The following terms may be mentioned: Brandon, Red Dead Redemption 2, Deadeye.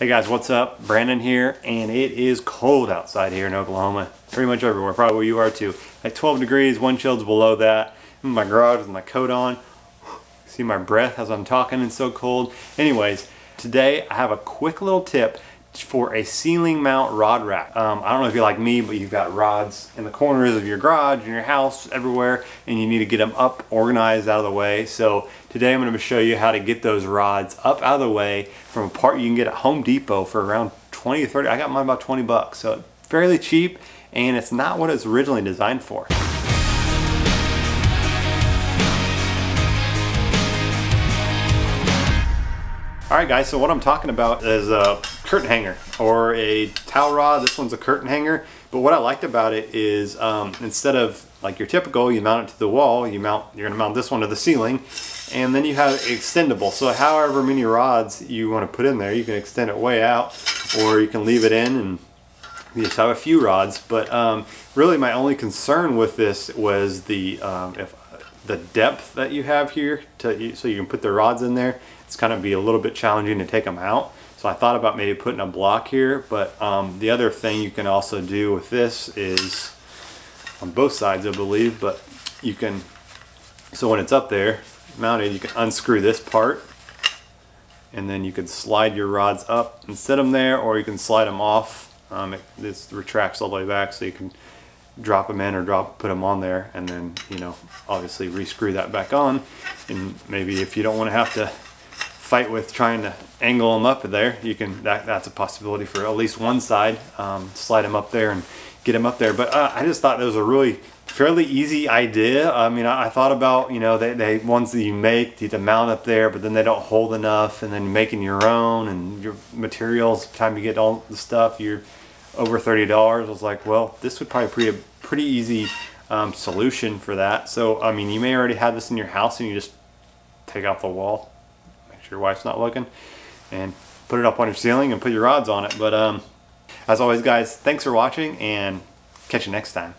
Hey guys, what's up? Brandon here, and it is cold outside here in Oklahoma. Pretty much everywhere, probably where you are too. At 12 degrees, one chill's below that. I'm in my garage with my coat on. See my breath as I'm talking, it's so cold. Anyways, today I have a quick little tip for a ceiling mount rod rack. I don't know if you're like me, but you've got rods in the corners of your garage, in your house, everywhere, and you need to get them up, organized, out of the way. So today I'm going to show you how to get those rods up out of the way from a part you can get at Home Depot for around 20 to 30. I got mine about 20 bucks, so fairly cheap, and it's not what it's originally designed for. Alright guys, so what I'm talking about is a curtain hanger or a towel rod. This one's a curtain hanger, but what I liked about it is instead of like your typical, you mount it to the wall, you're gonna mount this one to the ceiling, and then you have extendable. So however many rods you want to put in there, you can extend it way out or you can leave it in and you just have a few rods. But really my only concern with this was the depth that you have here so you can put the rods in there. It's kind of be a little bit challenging to take them out. So I thought about maybe putting a block here, but the other thing you can also do with this is on both sides, I believe, but you can, so when it's up there mounted, you can unscrew this part and then you can slide your rods up and set them there, or you can slide them off. This retracts all the way back, so you can drop them in or put them on there, and then, you know, obviously re-screw that back on. And maybe if you don't want to have to fight with trying to angle them up there, you can, that's a possibility for at least one side, slide them up there and get them up there. But I just thought that was a really fairly easy idea. I mean, I thought about, you know, the ones that you make to mount up there, but then they don't hold enough, and then making your own and your materials, by the time you get all the stuff, you're over $30. I was like, well, this would probably be a pretty easy solution for that. So, I mean, you may already have this in your house and you just take off the wall, make sure your wife's not looking, and put it up on your ceiling and put your rods on it. But as always, guys, thanks for watching and catch you next time.